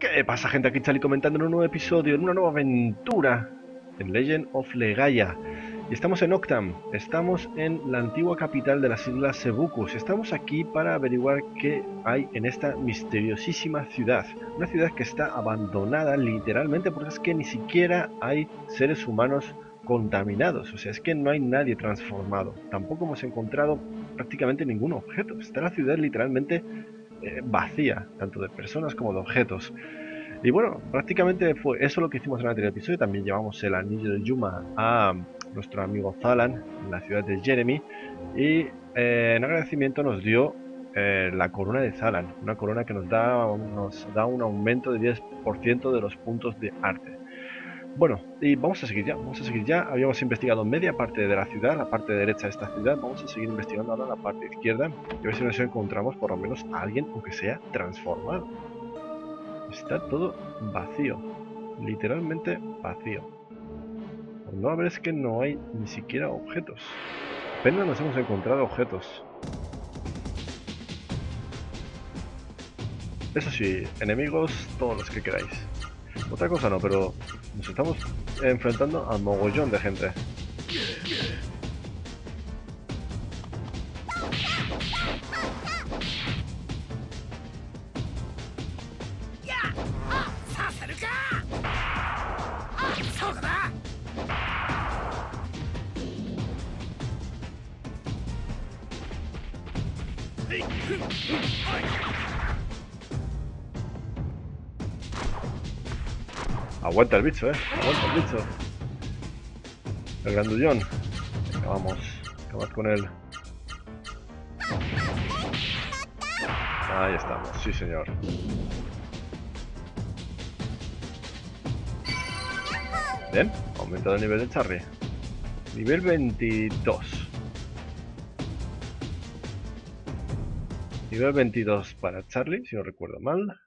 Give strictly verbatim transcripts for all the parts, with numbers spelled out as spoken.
¿Qué pasa, gente? Aquí Chali comentando en un nuevo episodio, en una nueva aventura en Legend of Legaia. Y estamos en Octam, estamos en la antigua capital de las islas Sebucus. Estamos aquí para averiguar qué hay en esta misteriosísima ciudad. Una ciudad que está abandonada literalmente porque es que ni siquiera hay seres humanos contaminados. O sea, es que no hay nadie transformado. Tampoco hemos encontrado prácticamente ningún objeto. Está la ciudad literalmente Eh, vacía, tanto de personas como de objetos. Y bueno, prácticamente fue eso lo que hicimos en el anterior episodio. También llevamos el anillo de Yuma a nuestro amigo Zalan en la ciudad de Jeremi, y eh, en agradecimiento nos dio eh, la corona de Zalan, una corona que nos da, nos da un aumento de diez por ciento de los puntos de arte. Bueno, y vamos a seguir ya, vamos a seguir ya. Habíamos investigado media parte de la ciudad, la parte derecha de esta ciudad. Vamos a seguir investigando ahora la parte izquierda y a ver si nos encontramos por lo menos a alguien, aunque sea transformado. Está todo vacío, literalmente vacío. Por no haber, es que no hay ni siquiera objetos. Apenas nos hemos encontrado objetos. Eso sí, enemigos todos los que queráis. Otra cosa no, pero nos estamos enfrentando a mogollón de gente. Aguanta el bicho, eh. Aguanta el bicho. El grandullón. Venga, vamos. Acabad con él. Ahí estamos. Sí, señor. Bien. Aumentado el nivel de Charlie. Nivel veintidós. Nivel veintidós para Charlie, si no recuerdo mal.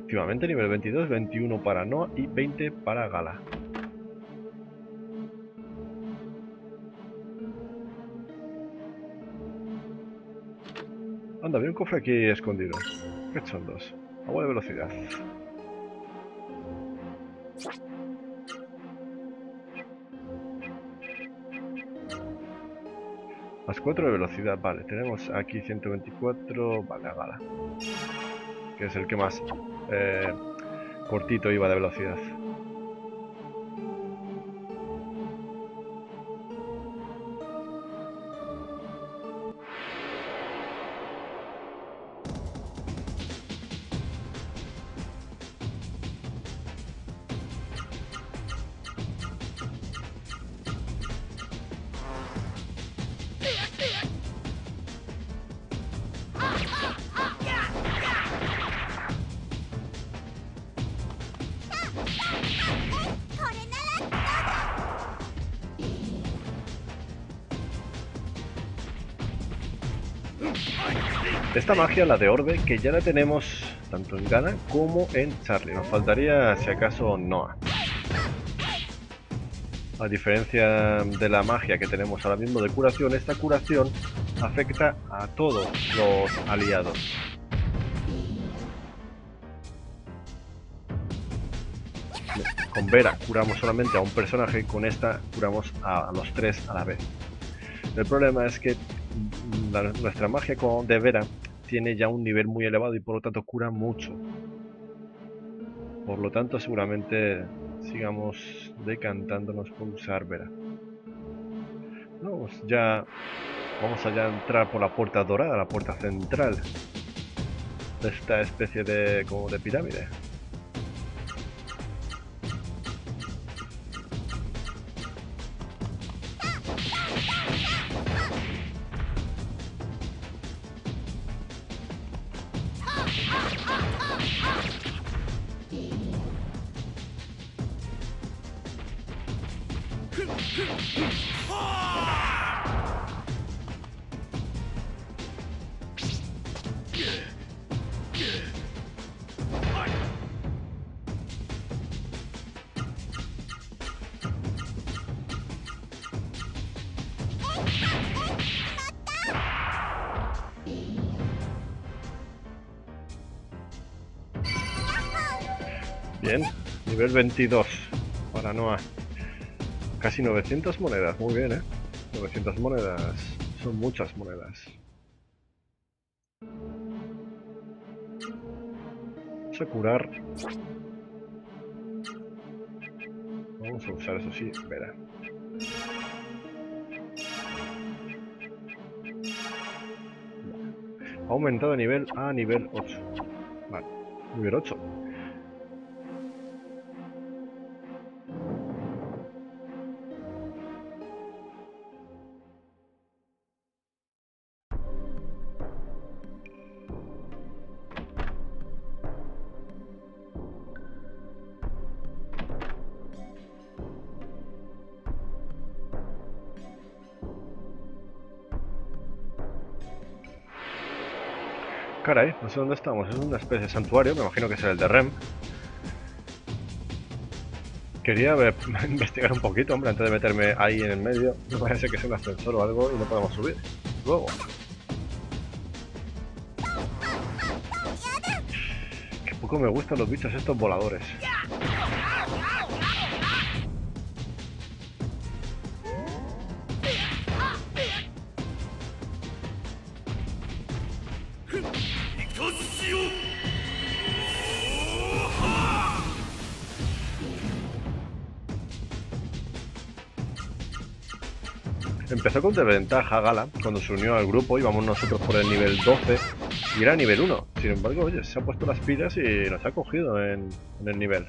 Efectivamente, nivel veintidós, veintiuno para Noa y veinte para Gala. Anda, había un cofre aquí escondido. ¿Qué son dos? Agua de velocidad. Más cuatro de velocidad, vale. Tenemos aquí ciento veinticuatro, vale, a Gala, que es el que más eh, cortito iba de velocidad. Esta magia, la de orbe, que ya la tenemos tanto en Gala como en Charlie. Nos faltaría, si acaso, Noa. A diferencia de la magia que tenemos ahora mismo de curación, esta curación afecta a todos los aliados. Con Vera curamos solamente a un personaje, con esta curamos a los tres a la vez. El problema es que La, nuestra magia de Vera tiene ya un nivel muy elevado y por lo tanto cura mucho. Por lo tanto, seguramente sigamos decantándonos por usar Vera. No, pues ya vamos allá a entrar por la puerta dorada, la puerta central de esta especie de, como de pirámide. Bien, nivel veintidós para Noa. Casi novecientas monedas, muy bien, ¿eh? novecientas monedas, son muchas monedas. Vamos a curar. Vamos a usar eso sí, Vera. Ha aumentado de nivel a nivel ocho. Vale, nivel ocho. Caray, no sé dónde estamos, es una especie de santuario, me imagino que será el de Rem. Quería ver, investigar un poquito, hombre, antes de meterme ahí en el medio. Me parece que es un ascensor o algo y no podemos subir. Luego. Qué poco me gustan los bichos estos voladores. Empezó con desventaja Gala cuando se unió al grupo, íbamos nosotros por el nivel doce y era nivel uno. Sin embargo, oye, se ha puesto las pilas y nos ha cogido en, en el nivel.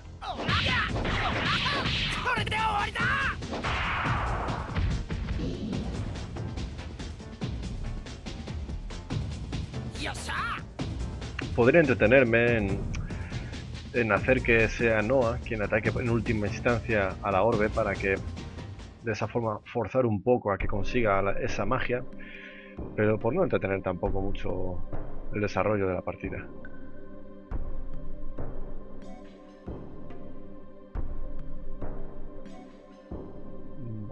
Podría entretenerme en, en hacer que sea Noa quien ataque en última instancia a la orbe para que de esa forma forzar un poco a que consiga la, esa magia, pero por no entretener tampoco mucho el desarrollo de la partida.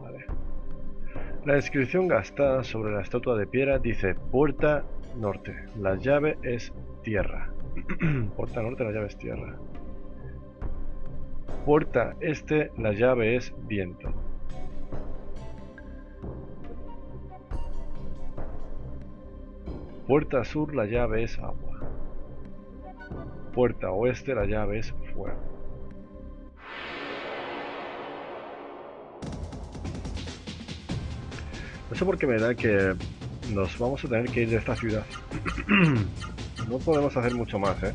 Vale. La descripción gastada sobre la estatua de piedra dice puerta norte, la llave es tierra. Puerta norte, la llave es tierra. Puerta este, la llave es viento. Puerta sur, la llave es agua. Puerta oeste, la llave es fuego. No sé por qué me da que nos vamos a tener que ir de esta ciudad. No podemos hacer mucho más, ¿eh?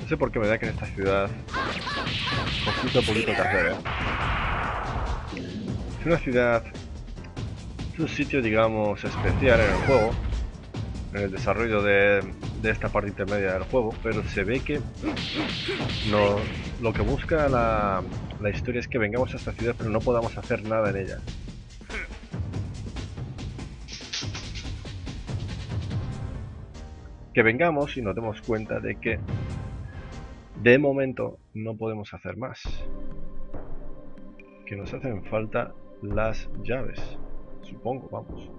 No sé por qué me da que en esta ciudad poquito a poquito que hacer, ¿eh? Es una ciudad, es un sitio, digamos, especial en el juego, en el desarrollo de, de esta parte intermedia del juego, pero se ve que no, lo que busca la, la historia es que vengamos a esta ciudad pero no podamos hacer nada en ella. Que vengamos y nos demos cuenta de que de momento no podemos hacer más. Que nos hacen falta las llaves, supongo, vamos.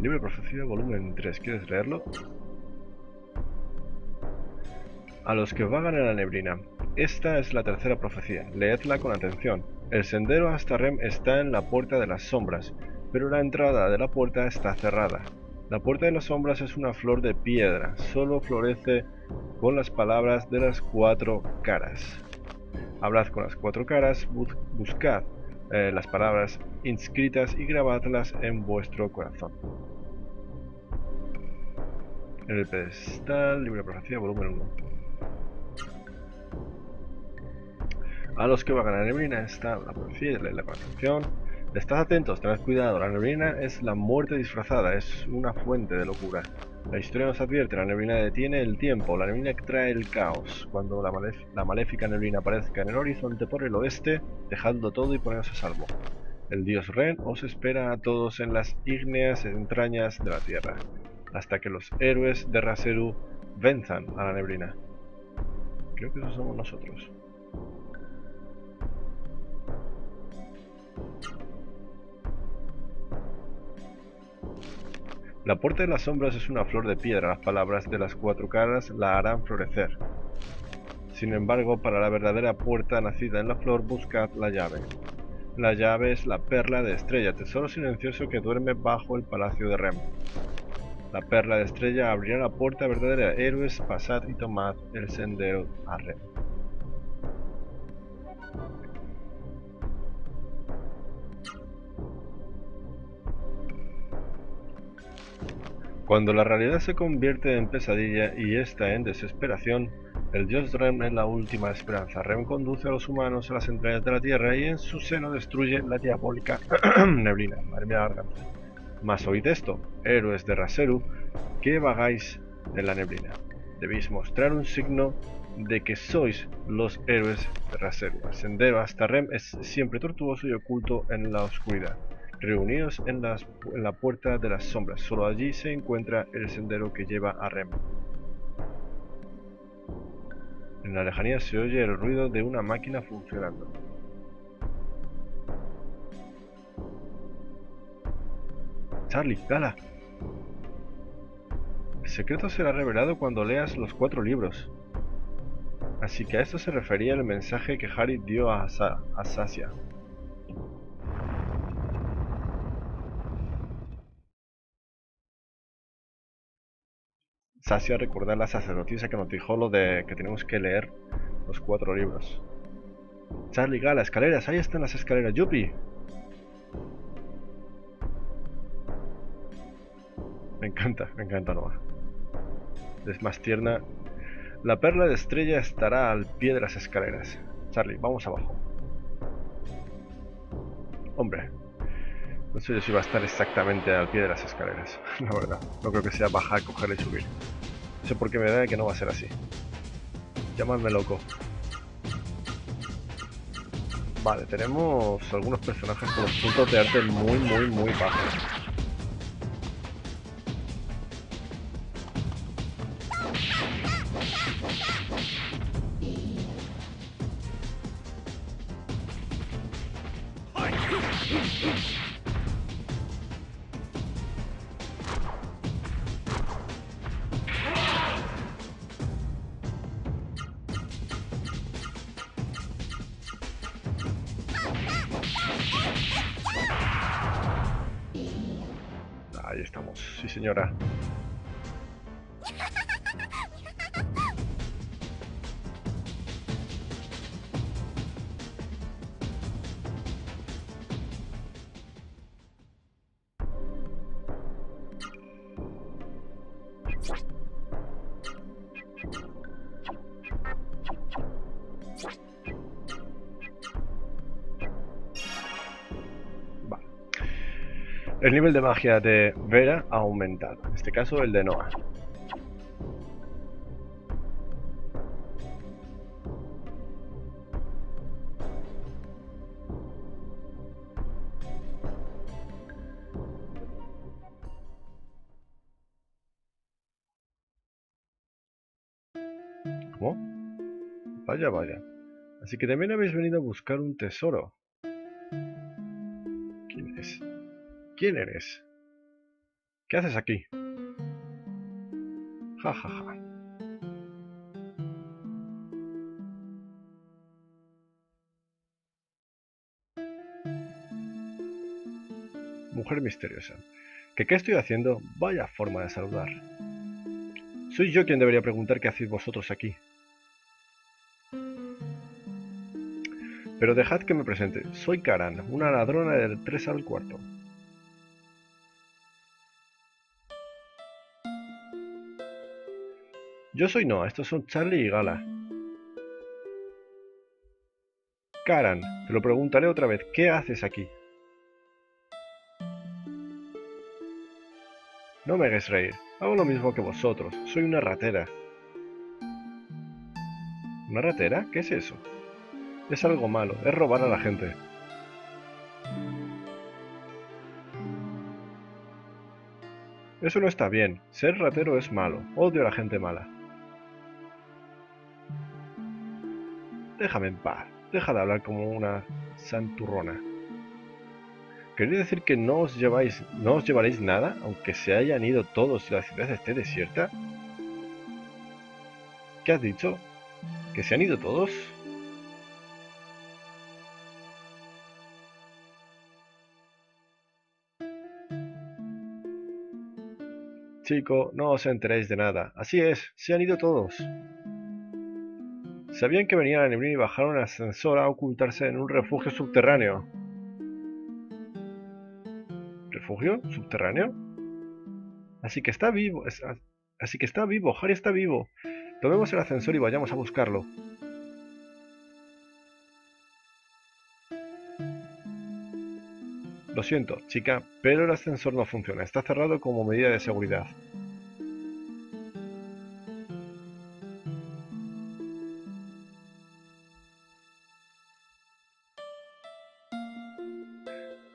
Libro de profecía, volumen tres, ¿quieres leerlo? A los que vagan en la neblina. Esta es la tercera profecía, leedla con atención. El sendero hasta Rem está en la puerta de las sombras, pero la entrada de la puerta está cerrada. La puerta de las sombras es una flor de piedra, solo florece con las palabras de las cuatro caras. Hablad con las cuatro caras, bus buscad eh, las palabras inscritas y grabadlas en vuestro corazón. En el pedestal, libro de profecía, volumen uno. A los que vagan a la neblina está la profecía, la concepción. Estad atentos, tened cuidado, la neblina es la muerte disfrazada, es una fuente de locura. La historia nos advierte, la neblina detiene el tiempo, la neblina trae el caos. Cuando la, la maléfica neblina aparezca en el horizonte por el oeste, dejadlo todo y poneos a salvo. El dios Ren os espera a todos en las ígneas entrañas de la tierra, hasta que los héroes de Raseru venzan a la neblina. Creo que eso somos nosotros. La puerta de las sombras es una flor de piedra, las palabras de las cuatro caras la harán florecer. Sin embargo, para la verdadera puerta nacida en la flor, buscad la llave. La llave es la perla de estrella, tesoro silencioso que duerme bajo el palacio de Rem. La perla de estrella abrirá la puerta verdadera. Héroes, pasad y tomad el sendero a Rem. Cuando la realidad se convierte en pesadilla y esta en desesperación, el dios Rem es la última esperanza. Rem conduce a los humanos a las entrañas de la tierra y en su seno destruye la diabólica neblina. Madre mía, garganta. Mas oíd esto, héroes de Raseru, que vagáis en la neblina. Debéis mostrar un signo de que sois los héroes de Raseru. El sendero hasta Rem es siempre tortuoso y oculto en la oscuridad. Reunidos en, las, en la puerta de las sombras, solo allí se encuentra el sendero que lleva a Rem. En la lejanía se oye el ruido de una máquina funcionando. Charlie, Gala. El secreto será revelado cuando leas los cuatro libros. Así que a esto se refería el mensaje que Hari dio a, Asa, a Sasia. Sasia, recordar la sacerdotisa que nos dijo lo de que tenemos que leer los cuatro libros. Charlie, Gala, escaleras, ahí están las escaleras, yupi. Me encanta, me encanta Noa. Es más tierna. La perla de estrella estará al pie de las escaleras. Charlie, vamos abajo. Hombre, no sé yo si va a estar exactamente al pie de las escaleras, la verdad. No creo que sea bajar, coger y subir. No sé por qué me da que no va a ser así. Llamadme loco. Vale, tenemos algunos personajes con los puntos de arte muy, muy, muy bajos. Ahí estamos, sí señora. El nivel de magia de Vera ha aumentado, en este caso el de Noa. ¿Cómo? Vaya, vaya. Así que también habéis venido a buscar un tesoro. ¿Quién es? ¿Quién eres? ¿Qué haces aquí? Ja, ja, ja. Mujer misteriosa. ¿Qué qué estoy haciendo? Vaya forma de saludar. Soy yo quien debería preguntar qué hacéis vosotros aquí. Pero dejad que me presente. Soy Caran, una ladrona del tres al cuarto. Yo soy Noa, estos son Charlie y Gala. Karan, te lo preguntaré otra vez, ¿qué haces aquí? No me hagáis reír, hago lo mismo que vosotros, soy una ratera. ¿Una ratera? ¿Qué es eso? Es algo malo, es robar a la gente. Eso no está bien, ser ratero es malo, odio a la gente mala. Déjame en paz, deja de hablar como una santurrona. ¿Queréis decir que no os, lleváis, no os llevaréis nada, aunque se hayan ido todos y la ciudad esté desierta? ¿Qué has dicho? ¿Que se han ido todos? Chico, no os enteréis de nada. Así es, se han ido todos. Sabían que venía la neblina y bajaron al ascensor a ocultarse en un refugio subterráneo. ¿Refugio subterráneo? Así que está vivo. Es, así que está vivo. Hari está vivo. Tomemos el ascensor y vayamos a buscarlo. Lo siento, chica, pero el ascensor no funciona. Está cerrado como medida de seguridad.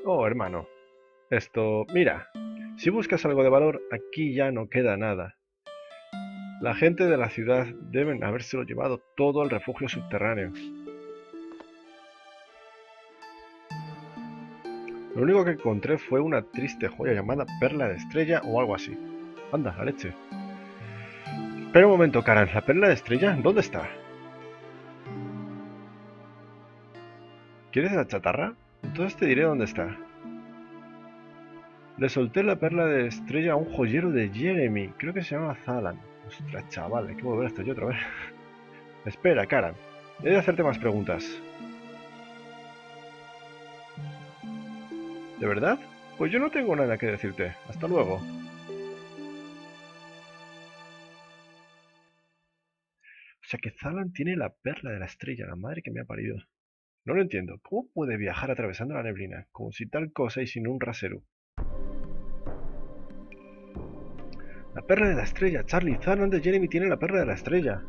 Oh, hermano. Esto... Mira, si buscas algo de valor, aquí ya no queda nada. La gente de la ciudad deben habérselo llevado todo al refugio subterráneo. Lo único que encontré fue una triste joya llamada Perla de Estrella o algo así. Anda, la leche. Espera un momento, Caran. ¿La Perla de Estrella? ¿Dónde está? ¿Quieres la chatarra? Entonces te diré dónde está. Le solté la Perla de Estrella a un joyero de Jeremi. Creo que se llama Zalan. Ostras, chaval, hay que volver hasta yo otra vez. Espera, Caran. He de hacerte más preguntas. ¿De verdad? Pues yo no tengo nada que decirte. Hasta luego. O sea que Zalan tiene la perla de la estrella, la madre que me ha parido. No lo entiendo. ¿Cómo puede viajar atravesando la neblina? Como si tal cosa y sin un Raseru. La perla de la estrella, Charlie. Zalan de Jeremi tiene la perla de la estrella.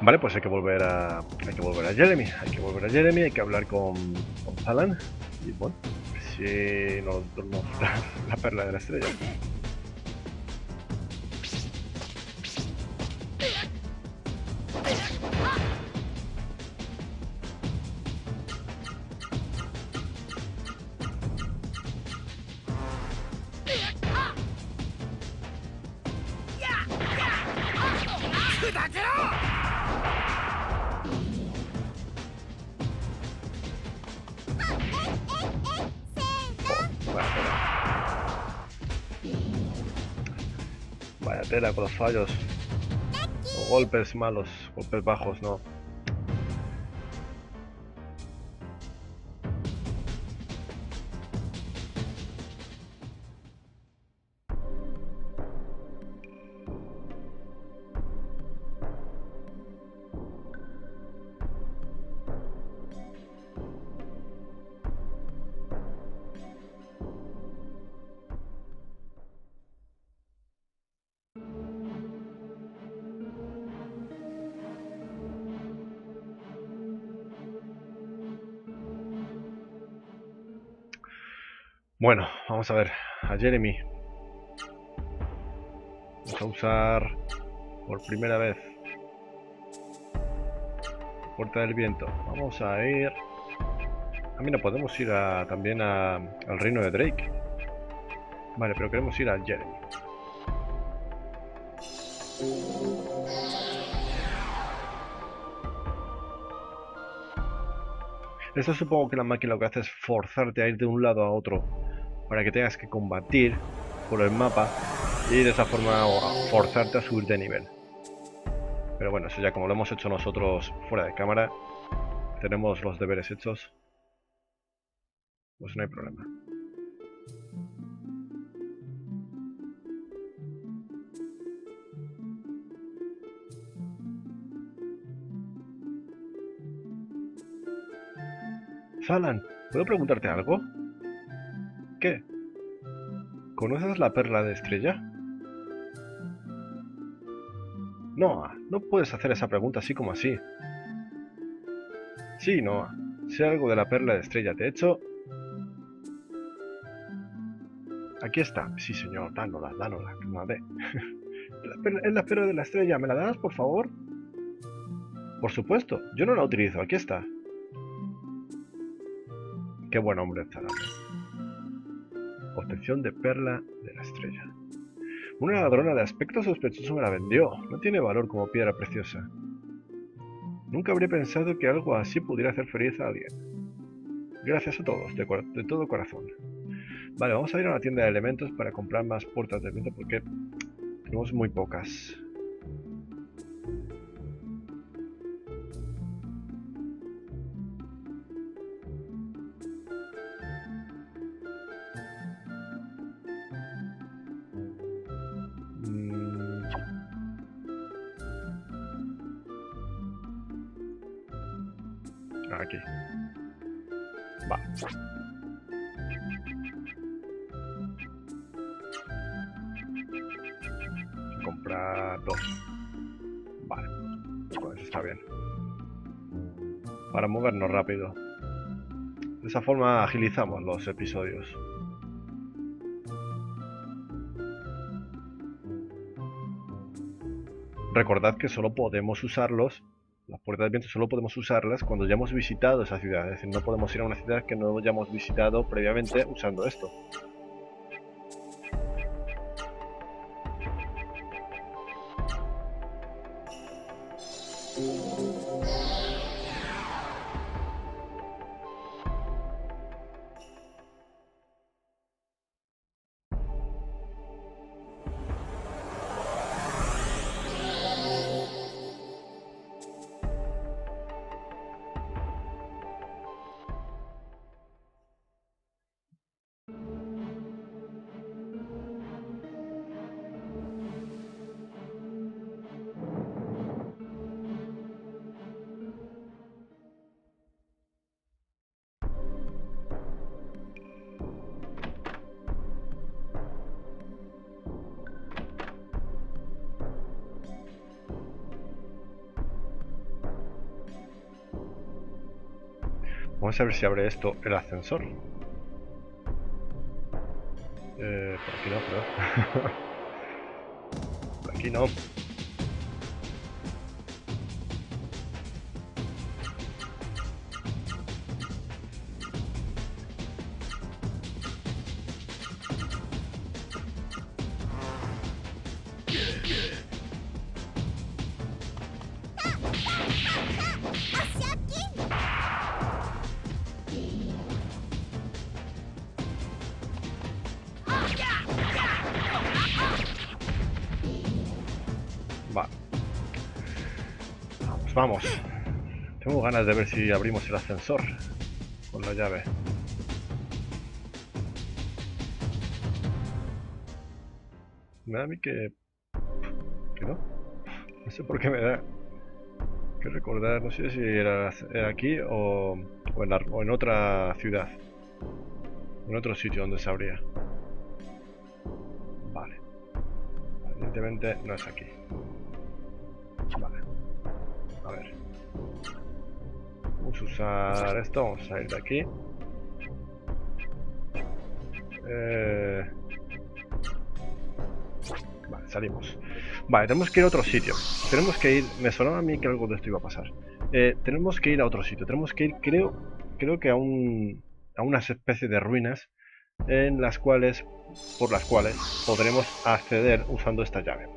Vale, pues hay que volver a hay que volver a Jeremi, hay que volver a Jeremi, hay que hablar con, con Zalan y bueno, si nos no, la, la perla de la estrella. Vaya tela con los fallos. O golpes malos, golpes bajos, no. Bueno, vamos a ver a Jeremi. Vamos a usar por primera vez la puerta del viento. Vamos a ir. Ah, mira, podemos ir a, también a, al reino de Drake. Vale, pero queremos ir a Jeremi. Esto supongo que la máquina lo que hace es forzarte a ir de un lado a otro, para que tengas que combatir por el mapa y de esa forma forzarte a subir de nivel. Pero bueno, eso ya como lo hemos hecho nosotros fuera de cámara, tenemos los deberes hechos, pues no hay problema. Zalan, ¿puedo preguntarte algo? ¿Qué? ¿Conoces la perla de estrella? Noa, no puedes hacer esa pregunta así como así. Sí, Noa. Sé algo de la perla de estrella. De hecho... Aquí está. Sí, señor. Dánosla, dánosla. Madre. Es la perla de la estrella. ¿Me la das, por favor? Por supuesto. Yo no la utilizo. Aquí está. Qué buen hombre está. Obtención de perla de la estrella. Una ladrona de aspecto sospechoso me la vendió. No tiene valor como piedra preciosa. Nunca habría pensado que algo así pudiera hacer feliz a alguien. Gracias a todos, de, de todo corazón. Vale, vamos a ir a una tienda de elementos para comprar más puertas de viento porque tenemos muy pocas. Aquí. Va. Comprar dos. Vale. Pues está bien. Para movernos rápido. De esa forma agilizamos los episodios. Recordad que solo podemos usarlos. Las puertas de viento solo podemos usarlas cuando ya hemos visitado esa ciudad, es decir, no podemos ir a una ciudad que no hayamos visitado previamente usando esto. Vamos a ver si abre esto el ascensor. Eh, por aquí no, perdón. Por aquí no. Vamos, tengo ganas de ver si abrimos el ascensor con la llave. Me da a mí que... que no, no sé por qué me da que recordar, no sé si era aquí o, o, en, la, o en otra ciudad, en otro sitio donde se abría. Vale, evidentemente no es aquí. Vale. A ver, vamos a usar esto, vamos a salir de aquí. Eh... Vale, salimos. Vale, tenemos que ir a otro sitio. Tenemos que ir, me sonaba a mí que algo de esto iba a pasar. Eh, tenemos que ir a otro sitio, tenemos que ir, creo, creo que a un, a unas especies de ruinas en las cuales, por las cuales podremos acceder usando esta llave.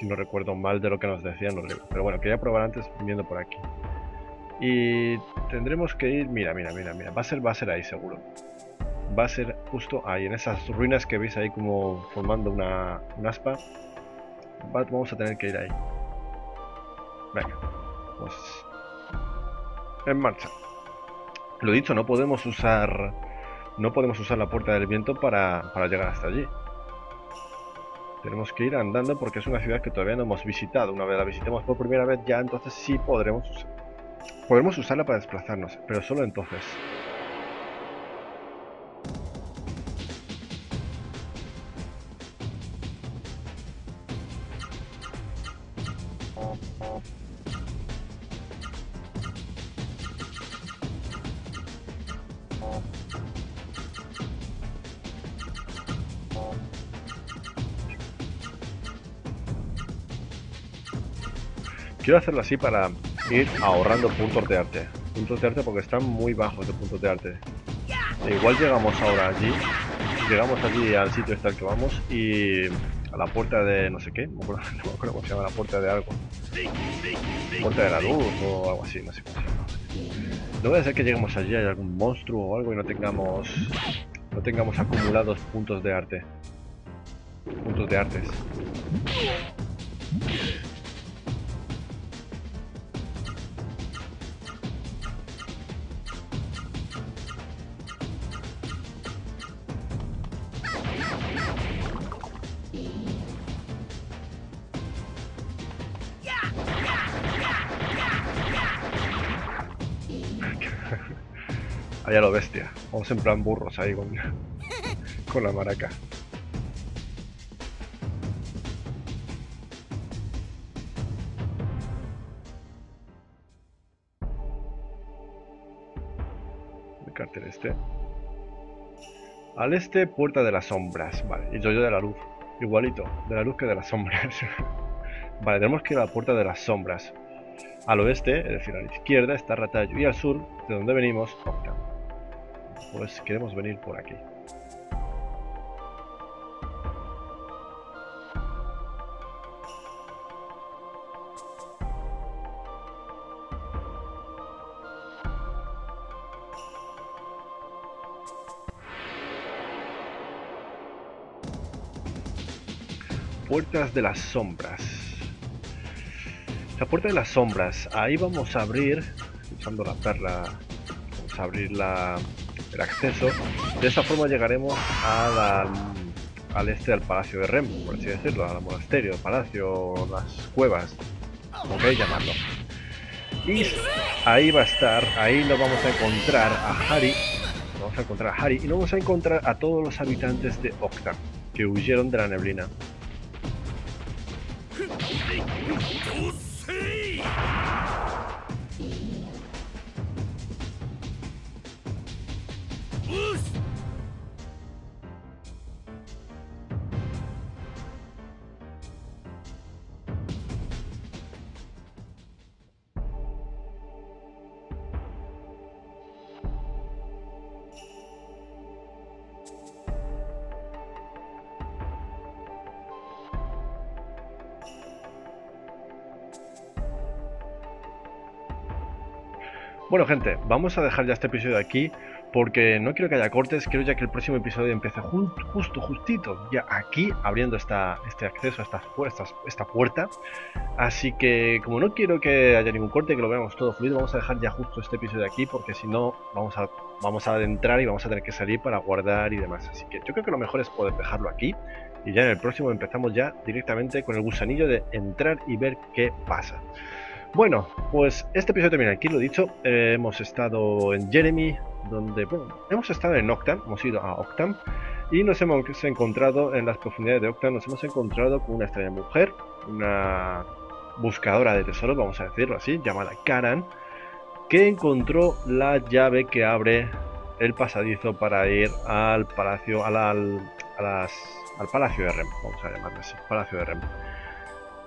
Si no recuerdo mal de lo que nos decían los libros. Pero bueno, quería probar antes viendo por aquí. Y tendremos que ir... Mira, mira, mira, mira. Va a ser, va a ser ahí seguro. Va a ser justo ahí, en esas ruinas que veis ahí como formando una, una aspa. Va, vamos a tener que ir ahí. Venga. Pues... En marcha. Lo dicho, no podemos usar... No podemos usar la puerta del viento para, para llegar hasta allí. Tenemos que ir andando porque es una ciudad que todavía no hemos visitado. Una vez la visitemos por primera vez ya, entonces sí podremos usar. Podremos usarla para desplazarnos, pero solo entonces. Quiero hacerlo así para ir ahorrando puntos de arte. Puntos de arte porque están muy bajos de puntos de arte. E igual llegamos ahora allí. Llegamos allí al sitio este al que vamos y a la puerta de no sé qué. No me acuerdo, no me acuerdo cómo se llama, la puerta de algo. Puerta de la luz o algo así, no sé cómo se llama. No voy a ser que lleguemos allí, hay algún monstruo o algo y no tengamos no tengamos acumulados puntos de arte. Puntos de artes. Allá lo bestia, vamos en plan burros ahí con, con la maraca. El cartel este. Al este, puerta de las sombras, vale, y yo yo de la luz, igualito, de la luz que de las sombras. Vale, tenemos que ir a la puerta de las sombras. Al oeste, es decir, a la izquierda está Ratayu y al sur, de donde venimos, Octam. Pues queremos venir por aquí. Puertas de las sombras. La puerta de las sombras. Ahí vamos a abrir, usando la perla, vamos a abrir la... el acceso. De esa forma llegaremos a la, al este del palacio de Rem, por así decirlo, al monasterio, el palacio, las cuevas, como queréis llamarlo. Y ahí va a estar, ahí nos vamos a encontrar a Hari, vamos a encontrar a Hari y nos vamos a encontrar a todos los habitantes de Octam que huyeron de la neblina. Bueno gente, vamos a dejar ya este episodio aquí porque no quiero que haya cortes, quiero ya que el próximo episodio empiece justo, justo justito, ya aquí, abriendo esta, este acceso a esta, esta, esta puerta. Así que como no quiero que haya ningún corte, que lo veamos todo fluido, vamos a dejar ya justo este episodio aquí porque si no vamos a, vamos a adentrar y vamos a tener que salir para guardar y demás. Así que yo creo que lo mejor es poder dejarlo aquí y ya en el próximo empezamos ya directamente con el gusanillo de entrar y ver qué pasa. Bueno, pues este episodio termina aquí, lo dicho, eh, hemos estado en Jeremi, donde, bueno, hemos estado en Octam, hemos ido a Octam y nos hemos encontrado en las profundidades de Octam, nos hemos encontrado con una extraña mujer, una buscadora de tesoros, vamos a decirlo así, llamada Caran, que encontró la llave que abre el pasadizo para ir al palacio, al, al, a las, al palacio de Rem, vamos a llamarlo así, palacio de Rem.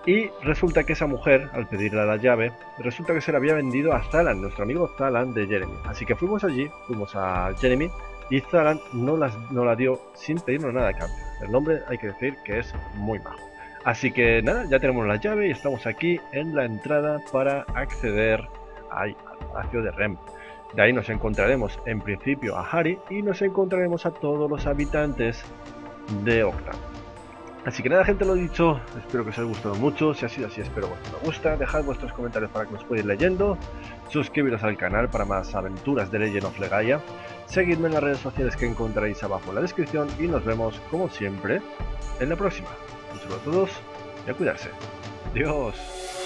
Y resulta que esa mujer, al pedirle la llave, resulta que se la había vendido a Zalan, nuestro amigo Zalan de Jeremi. Así que fuimos allí, fuimos a Jeremi y Zalan no, las, no la dio sin pedirnos nada a cambio. El nombre hay que decir que es muy bajo. Así que nada, ya tenemos la llave y estamos aquí en la entrada para acceder al palacio de Rem. De ahí nos encontraremos en principio a Hari y nos encontraremos a todos los habitantes de Octam. Así que nada gente, lo dicho, espero que os haya gustado mucho, si ha sido así espero que os guste, dejad vuestros comentarios para que os pueda ir leyendo, suscribiros al canal para más aventuras de Legend of Legaia, seguidme en las redes sociales que encontraréis abajo en la descripción y nos vemos como siempre en la próxima. Un saludo a todos y a cuidarse. Adiós.